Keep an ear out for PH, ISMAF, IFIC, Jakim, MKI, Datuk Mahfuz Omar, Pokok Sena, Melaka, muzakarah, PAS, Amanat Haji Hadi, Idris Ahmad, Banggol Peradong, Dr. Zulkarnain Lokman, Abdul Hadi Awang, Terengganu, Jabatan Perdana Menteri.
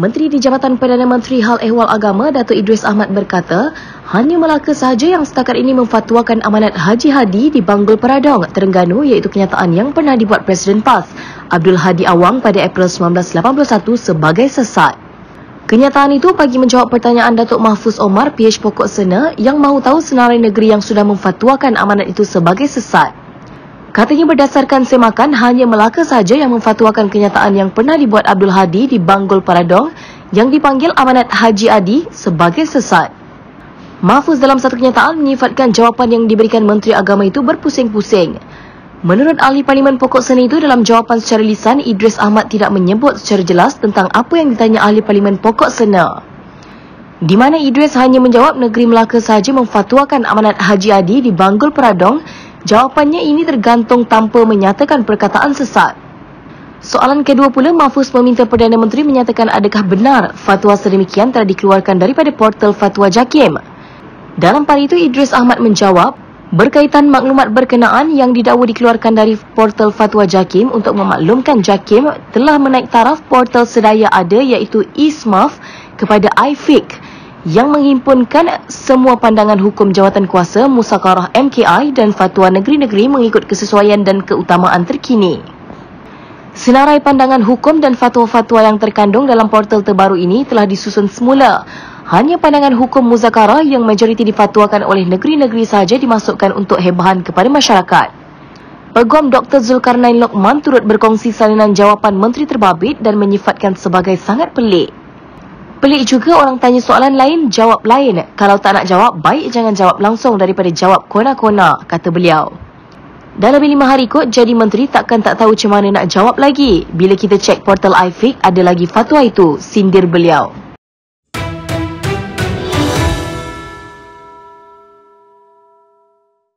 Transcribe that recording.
Menteri di Jabatan Perdana Menteri Hal Ehwal Agama Datuk Idris Ahmad berkata, hanya Melaka sahaja yang setakat ini memfatwakan amanat Haji Hadi di Banggol Peradong, Terengganu, iaitu kenyataan yang pernah dibuat Presiden PAS, Abdul Hadi Awang pada April 1981 sebagai sesat. Kenyataan itu bagi menjawab pertanyaan Datuk Mahfuz Omar, PH Pokok Sena, yang mahu tahu senarai negeri yang sudah memfatwakan amanat itu sebagai sesat. Katanya berdasarkan semakan, hanya Melaka sahaja yang memfatwakan kenyataan yang pernah dibuat Abdul Hadi di Banggol Peradong yang dipanggil amanat Haji Hadi sebagai sesat. Mahfuz dalam satu kenyataan menyifatkan jawapan yang diberikan Menteri Agama itu berpusing-pusing. Menurut ahli Parlimen Pokok Sena itu, dalam jawapan secara lisan, Idris Ahmad tidak menyebut secara jelas tentang apa yang ditanya ahli Parlimen Pokok Sena, di mana Idris hanya menjawab negeri Melaka sahaja memfatwakan amanat Haji Hadi di Banggol Peradong. Jawapannya ini tergantung tanpa menyatakan perkataan sesat. Soalan kedua pula, Mahfuz meminta Perdana Menteri menyatakan adakah benar fatwa sedemikian telah dikeluarkan daripada portal fatwa Jakim. Dalam pada itu, Idris Ahmad menjawab, berkaitan maklumat berkenaan yang didakwa dikeluarkan dari portal fatwa Jakim untuk memaklumkan Jakim telah menaik taraf portal sedaya ada iaitu ISMAF kepada IFIC, yang menghimpunkan semua pandangan hukum jawatan kuasa, musakarah MKI dan fatwa negeri-negeri mengikut kesesuaian dan keutamaan terkini. Senarai pandangan hukum dan fatwa-fatwa yang terkandung dalam portal terbaru ini telah disusun semula. Hanya pandangan hukum muzakarah yang majoriti difatwakan oleh negeri-negeri sahaja dimasukkan untuk hebahan kepada masyarakat. Peguam Dr. Zulkarnain Lokman turut berkongsi salinan jawapan Menteri terbabit dan menyifatkan sebagai sangat pelik. Pelik juga orang tanya soalan lain, jawab lain. Kalau tak nak jawab, baik jangan jawab langsung daripada jawab kona-kona, kata beliau. Dah lebih 5 hari kot jadi menteri, takkan tak tahu macam mana nak jawab lagi. Bila kita cek portal IFIC, ada lagi fatwa itu, sindir beliau.